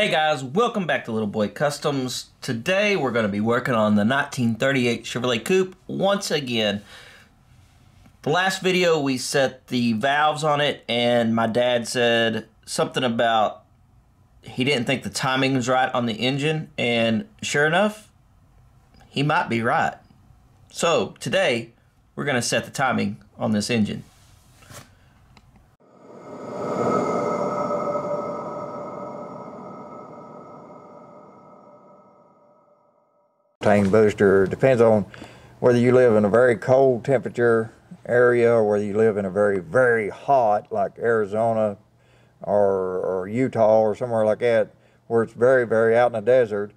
Hey guys, welcome back to Little Boy Customs. Today we're going to be working on the 1938 Chevrolet Coupe once again. The last video we set the valves on it and my dad said something about he didn't think the timing was right on the engine, and sure enough, he might be right. So today we're going to set the timing on this engine. Booster depends on whether you live in a very cold temperature area or whether you live in a very hot, like Arizona or Utah or somewhere like that, where it's very out in the desert.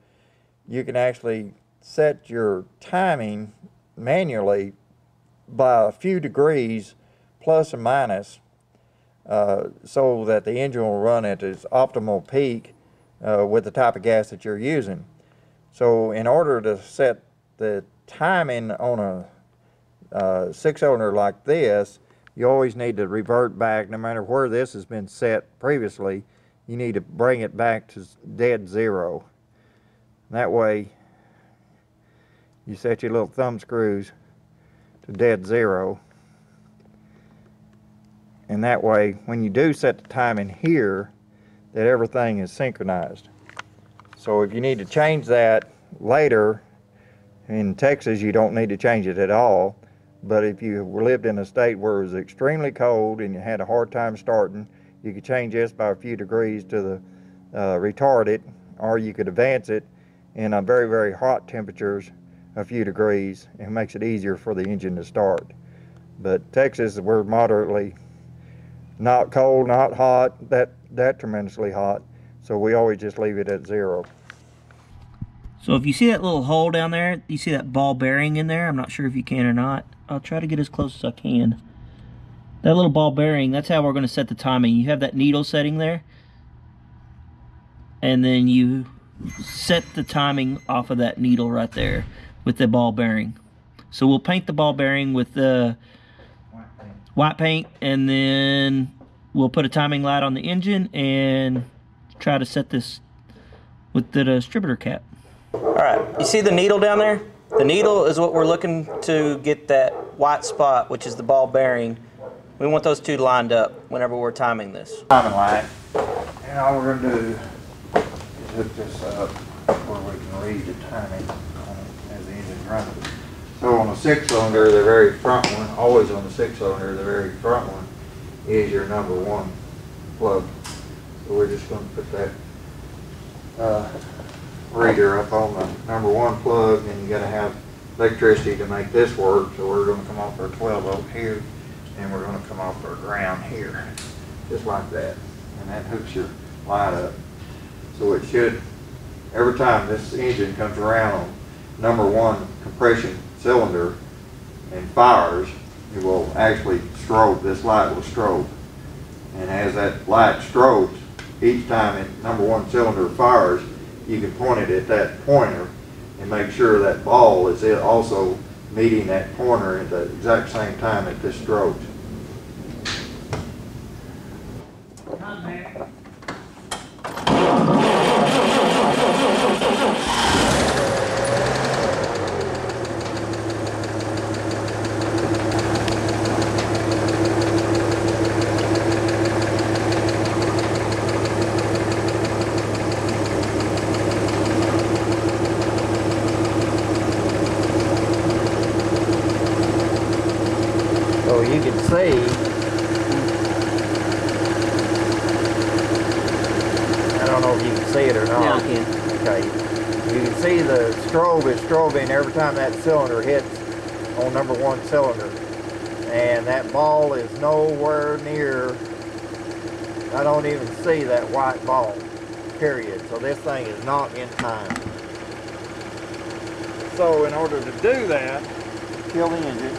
You can actually set your timing manually by a few degrees plus and minus, so that the engine will run at its optimal peak with the type of gas that you're using. So in order to set the timing on a six-cylinder like this, you always need to revert back. No matter where this has been set previously, you need to bring it back to dead zero. And that way, you set your little thumb screws to dead zero. And that way, when you do set the timing here, that everything is synchronized. So if you need to change that later, in Texas you don't need to change it at all, but if you lived in a state where it was extremely cold and you had a hard time starting, you could change this by a few degrees to the retard it, or you could advance it in a very hot temperatures a few degrees, and makes it easier for the engine to start. But Texas, we're moderately, not cold, not hot, that tremendously hot. So we always just leave it at zero. So if you see that little hole down there, you see that ball bearing in there? I'm not sure if you can or not. I'll try to get as close as I can. That little ball bearing, that's how we're going to set the timing. You have that needle setting there, and then you set the timing off of that needle right there with the ball bearing. So we'll paint the ball bearing with the white paint, and then we'll put a timing light on the engine and try to set this with the distributor cap. All right, you see the needle down there? The needle is what we're looking to get that white spot, which is the ball bearing. We want those two lined up whenever we're timing this. Timing line. And all we're gonna do is hook this up where we can read the timing on it as the engine runs. So on the six-cylinder, the very front one, always on the six-cylinder, the very front one is your number one plug. So we're just going to put that reader up on the number one plug, and you got to have electricity to make this work. So we're going to come off our 12 volt here, and we're going to come off our ground here, just like that. And that hooks your light up. So it should, every time this engine comes around on number one compression cylinder and fires, it will actually strobe. This light will strobe. And as that light strobes, each time it number one cylinder fires, you can point it at that pointer and make sure that ball is also meeting that pointer at the exact same time that this strobes. Strobe is strobing every time that cylinder hits on number one cylinder, and that ball is nowhere near. I don't even see that white ball, period. So this thing is not in time. So in order to do that, kill the engine.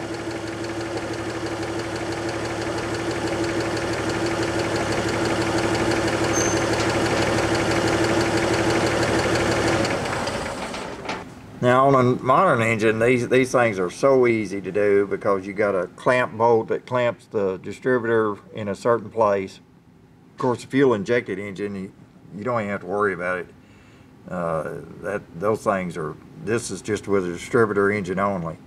Now on a modern engine, these things are so easy to do because you got a clamp bolt that clamps the distributor in a certain place. Of course, a fuel injected engine, you don't even have to worry about it. Those things are, this is just with a distributor engine only.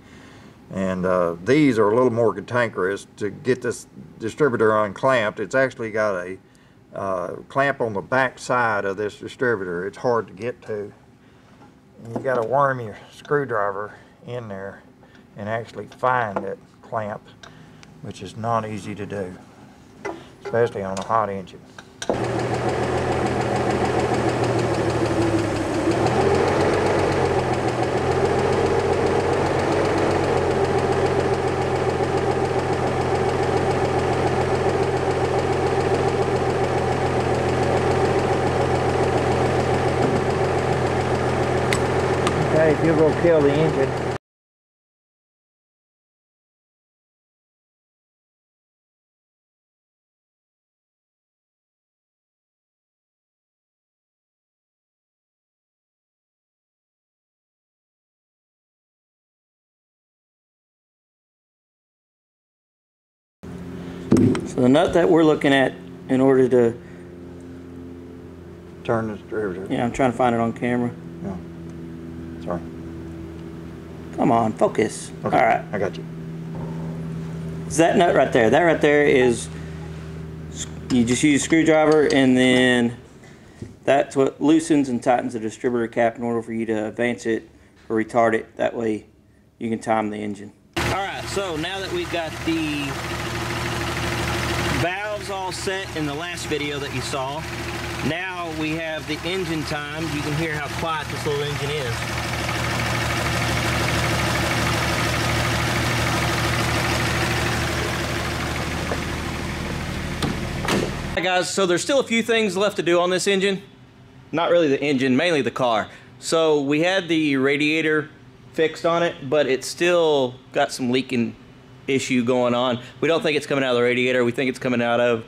And these are a little more cantankerous. To get this distributor unclamped, it's actually got a clamp on the back side of this distributor. It's hard to get to. You got to worm your screwdriver in there and actually find that clamp, which is not easy to do, especially on a hot engine. Okay, if you'll go kill the engine. So the nut that we're looking at in order to turn the distributor. Yeah, I'm trying to find it on camera. Yeah. Sorry. Come on, focus. Okay. All right. I got you. It's that nut right there. That right there is, you just use a screwdriver, and then that's what loosens and tightens the distributor cap in order for you to advance it or retard it. That way you can time the engine. All right, so now that we've got the valves all set in the last video that you saw, now we have the engine timed. You can hear how quiet this little engine is. Hi guys, so there's still a few things left to do on this engine. Not really the engine, mainly the car. So we had the radiator fixed on it, but it's still got some leaking issue going on. We don't think it's coming out of the radiator. We think it's coming out of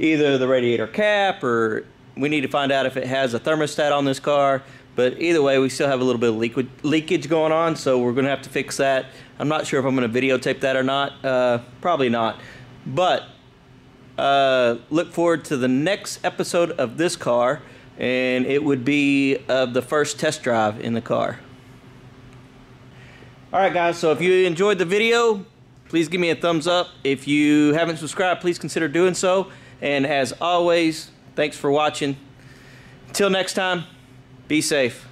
either the radiator cap, or we need to find out if it has a thermostat on this car. But either way, we still have a little bit of leakage going on, so we're gonna have to fix that. I'm not sure if I'm gonna videotape that or not. Probably not. But look forward to the next episode of this car, and it would be of the first test drive in the car. Alright guys, so if you enjoyed the video, please give me a thumbs up. If you haven't subscribed, please consider doing so. And as always, thanks for watching. Until next time, be safe.